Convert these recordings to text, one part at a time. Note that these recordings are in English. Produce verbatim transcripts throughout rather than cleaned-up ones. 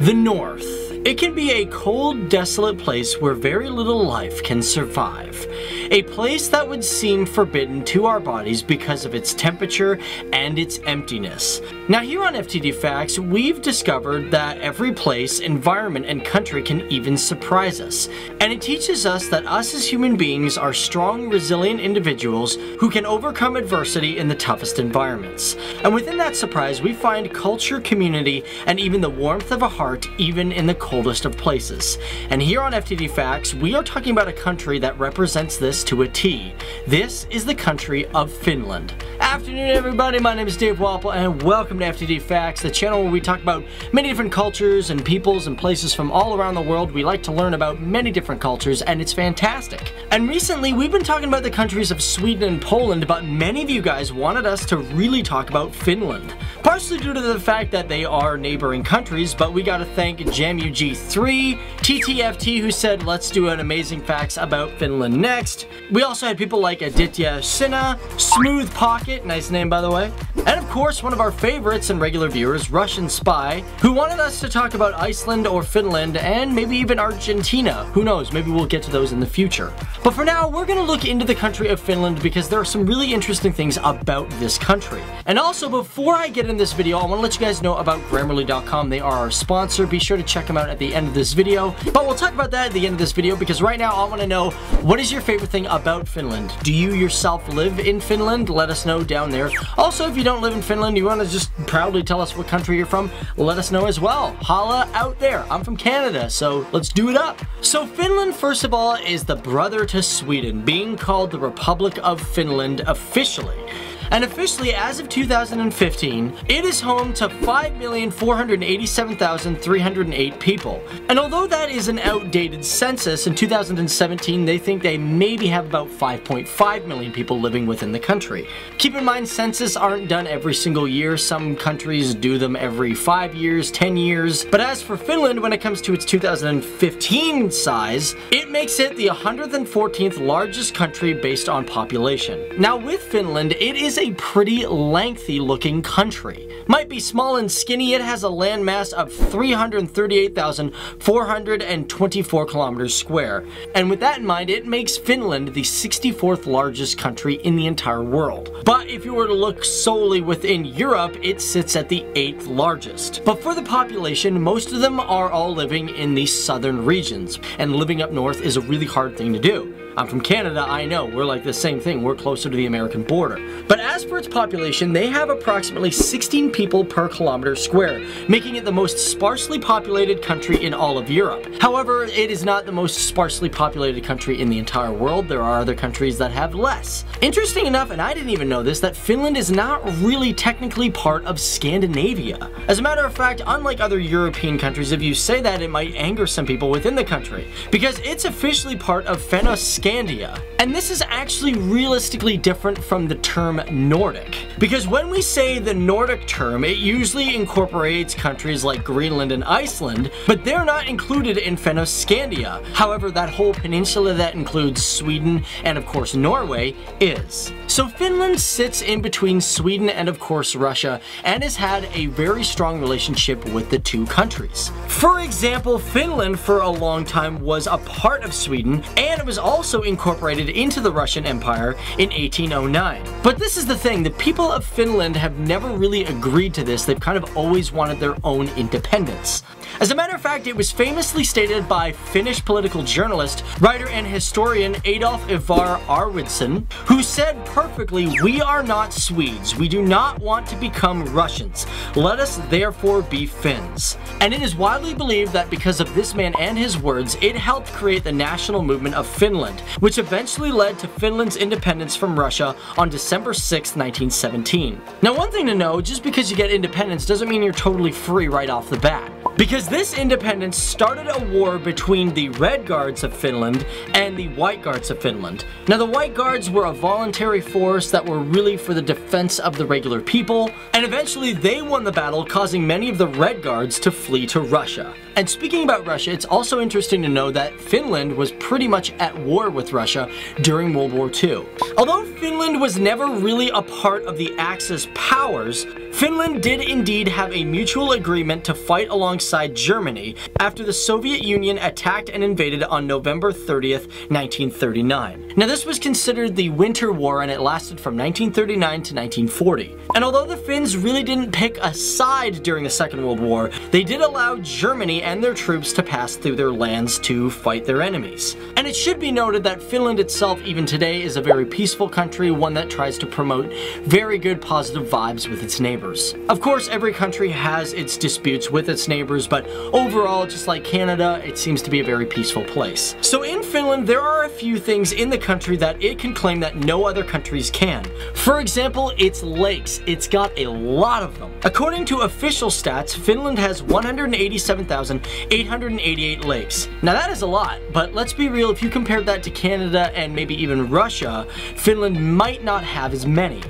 The North. It can be a cold, desolate place where very little life can survive. A place that would seem forbidden to our bodies because of its temperature and its emptiness. Now here on F T D Facts, we've discovered that every place, environment, and country can even surprise us. And it teaches us that us as human beings are strong, resilient individuals who can overcome adversity in the toughest environments. And within that surprise, we find culture, community, and even the warmth of a heart, even in the coldest of places. And here on F T D Facts, we are talking about a country that represents this to a T. This is the country of Finland. Afternoon, everybody. My name is Dave Walpole, and welcome to F T D Facts, the channel where we talk about many different cultures and peoples and places from all around the world. We like to learn about many different cultures, and it's fantastic. And recently, we've been talking about the countries of Sweden and Poland, but many of you guys wanted us to really talk about Finland, partially due to the fact that they are neighboring countries. But we got to thank Jam U G three, T T F T, who said, let's do an amazing facts about Finland next. We also had people like Aditya Sinha, Smooth Pocket, nice name by the way. And of course, one of our favorites and regular viewers, Russian Spy, who wanted us to talk about Iceland or Finland and maybe even Argentina. Who knows, maybe we'll get to those in the future. But for now, we're gonna look into the country of Finland because there are some really interesting things about this country. And also, before I get in this video, I wanna let you guys know about Grammarly dot com. They are our sponsor. Be sure to check them out at the end of this video. But we'll talk about that at the end of this video because right now I wanna know, what is your favorite thing about Finland? Do you yourself live in Finland? Let us know down there. Also, if you don't live in Finland, you want to just proudly tell us what country you're from, let us know as well. Holla out there. I'm from Canada, so let's do it up. So Finland, first of all, is the brother to Sweden, being called the Republic of Finland officially. And officially, as of two thousand fifteen, it is home to five million four hundred eighty-seven thousand three hundred eight people. And although that is an outdated census, in two thousand seventeen, they think they maybe have about five point five million people living within the country. Keep in mind, census aren't done every single year. Some countries do them every five years, ten years. But as for Finland, when it comes to its two thousand fifteen size, it makes it the one hundred fourteenth largest country based on population. Now with Finland, it is a a pretty lengthy looking country. Might be small and skinny, it has a landmass of three hundred thirty-eight thousand four hundred twenty-four kilometers square. And with that in mind, it makes Finland the sixty-fourth largest country in the entire world. But if you were to look solely within Europe, it sits at the eighth largest. But for the population, most of them are all living in the southern regions, and living up north is a really hard thing to do. I'm from Canada, I know, we're like the same thing, we're closer to the American border. But as for its population, they have approximately sixteen people per kilometer square, making it the most sparsely populated country in all of Europe. However, it is not the most sparsely populated country in the entire world. There are other countries that have less. Interesting enough, and I didn't even know this, that Finland is not really technically part of Scandinavia. As a matter of fact, unlike other European countries, if you say that, it might anger some people within the country, because it's officially part of Fennoscandia. Scandia. And this is actually realistically different from the term Nordic, because when we say the Nordic term, it usually incorporates countries like Greenland and Iceland, but they're not included in Fennoscandia. However, that whole peninsula that includes Sweden and of course Norway is. So Finland sits in between Sweden and of course Russia, and has had a very strong relationship with the two countries. For example, Finland for a long time was a part of Sweden, and it was also incorporated into the Russian Empire in eighteen oh nine. But this is the thing, the people of Finland have never really agreed to this. They've kind of always wanted their own independence. As a matter of fact, it was famously stated by Finnish political journalist, writer, and historian Adolf Ivar Arvidsson, who said perfectly, "We are not Swedes. We do not want to become Russians. Let us therefore be Finns." And it is widely believed that because of this man and his words, it helped create the national movement of Finland, which eventually led to Finland's independence from Russia on December sixth, nineteen seventeen. Now, one thing to know, just because you get independence doesn't mean you're totally free right off the bat, because this independence started a war between the Red Guards of Finland and the White Guards of Finland. Now, the White Guards were a voluntary force that were really for the defense of the regular people, and eventually they won the battle, causing many of the Red Guards to flee to Russia. And speaking about Russia, it's also interesting to know that Finland was pretty much at war with Russia during World War Two. Although Finland was never really a part of the Axis powers, Finland did indeed have a mutual agreement to fight alongside inside Germany after the Soviet Union attacked and invaded on November thirtieth, nineteen thirty-nine. Now this was considered the Winter War and it lasted from nineteen thirty-nine to nineteen forty. And although the Finns really didn't pick a side during the Second World War, they did allow Germany and their troops to pass through their lands to fight their enemies. And it should be noted that Finland itself even today is a very peaceful country, one that tries to promote very good positive vibes with its neighbors. Of course, every country has its disputes with its neighbors, but overall, just like Canada, it seems to be a very peaceful place. So in Finland, there are a few things in the country that it can claim that no other countries can. For example, its lakes. It's got a lot of them. According to official stats, Finland has one hundred eighty-seven thousand eight hundred eighty-eight lakes. Now that is a lot, but let's be real, if you compared that to Canada and maybe even Russia, Finland might not have as many.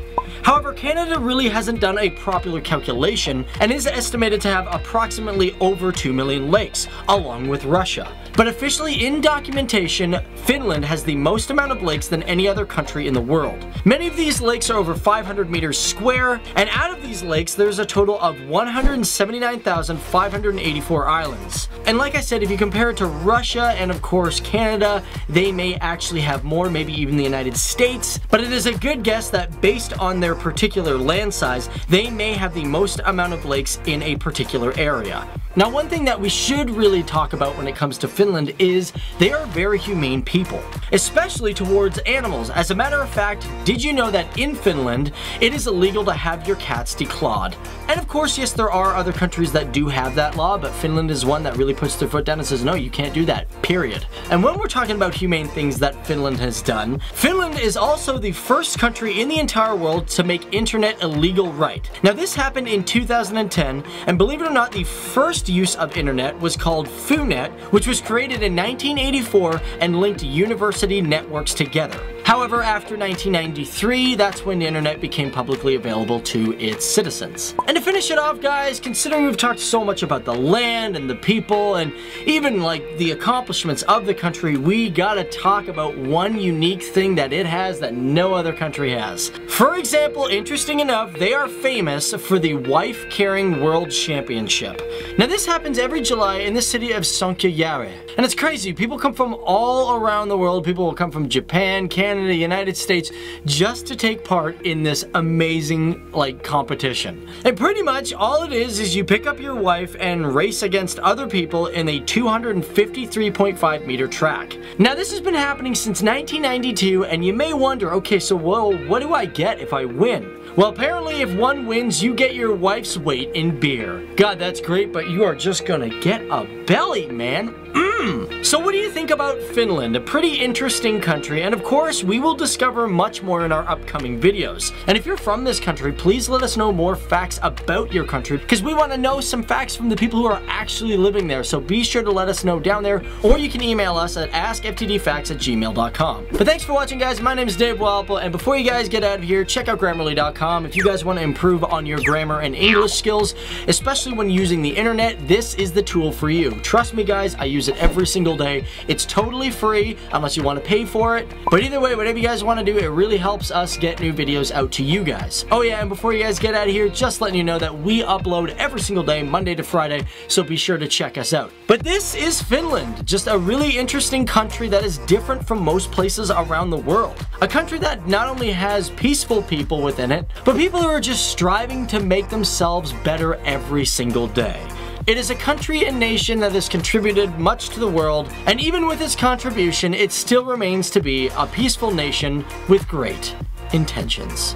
However, Canada really hasn't done a popular calculation and is estimated to have approximately over two million lakes, along with Russia. But officially in documentation, Finland has the most amount of lakes than any other country in the world. Many of these lakes are over five hundred meters square, and out of these lakes, there's a total of one hundred seventy-nine thousand five hundred eighty-four islands. And like I said, if you compare it to Russia and of course Canada, they may actually have more, maybe even the United States, but it is a good guess that based on their particular land size, they may have the most amount of lakes in a particular area. Now, one thing that we should really talk about when it comes to Finland is they are very humane people, especially towards animals. As a matter of fact, did you know that in Finland, it is illegal to have your cats declawed? And of course, yes, there are other countries that do have that law, but Finland is one that really puts their foot down and says, no, you can't do that, period. And when we're talking about humane things that Finland has done, Finland is also the first country in the entire world to make internet a legal right. Now, this happened in two thousand ten, and believe it or not, the first use of internet was called FUnet, which was created in nineteen eighty-four and linked university networks together. However, after nineteen ninety-three, that's when the internet became publicly available to its citizens. And to finish it off, guys, considering we've talked so much about the land and the people and even like the accomplishments of the country, we gotta talk about one unique thing that it has that no other country has. For example, interesting enough, they are famous for the Wife Carrying World Championship. Now this happens every July in the city of Sonkajärvi. And it's crazy, people come from all around the world. People will come from Japan, Canada, Canada, United States, just to take part in this amazing like competition. And pretty much all it is is you pick up your wife and race against other people in a two hundred fifty-three point five meter track. Now this has been happening since nineteen ninety-two, and you may wonder, okay, so whoa, what do I get if I win? Well, apparently if one wins, you get your wife's weight in beer. God, that's great, but you are just gonna get a belly, man. Mm. So what do you think about Finland? A pretty interesting country, and of course we will discover much more in our upcoming videos. And if you're from this country, please let us know more facts about your country, because we want to know some facts from the people who are actually living there. So be sure to let us know down there, or you can email us at ask f t d facts at gmail dot com. But thanks for watching, guys. My name is Dave Walpole, and before you guys get out of here, check out Grammarly dot com. If you guys want to improve on your grammar and English skills, especially when using the internet, this is the tool for you. Trust me, guys, I use it every single day. It's totally free unless you want to pay for it. But either way, whatever you guys want to do, it really helps us get new videos out to you guys. Oh yeah, and before you guys get out of here, just letting you know that we upload every single day, Monday to Friday, so be sure to check us out. But this is Finland, just a really interesting country that is different from most places around the world. A country that not only has peaceful people within it, but people who are just striving to make themselves better every single day. It is a country and nation that has contributed much to the world, and even with its contribution, it still remains to be a peaceful nation with great intentions.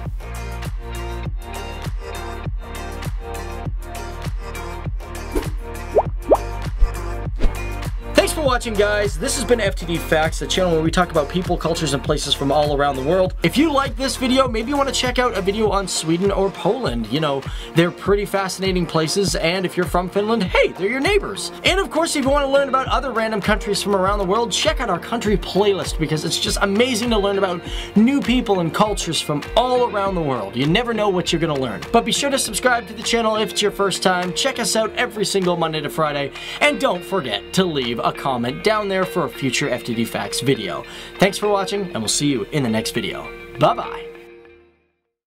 Thanks for watching, guys. This has been F T D Facts, the channel where we talk about people, cultures, and places from all around the world. If you like this video, maybe you want to check out a video on Sweden or Poland. You know, they're pretty fascinating places, and if you're from Finland, hey, they're your neighbors. And of course, if you want to learn about other random countries from around the world, check out our country playlist, because it's just amazing to learn about new people and cultures from all around the world. You never know what you're going to learn. But be sure to subscribe to the channel if it's your first time. Check us out every single Monday to Friday, and don't forget to leave a comment comment down there for a future F T D Facts video. Thanks for watching, and we'll see you in the next video. Bye-bye.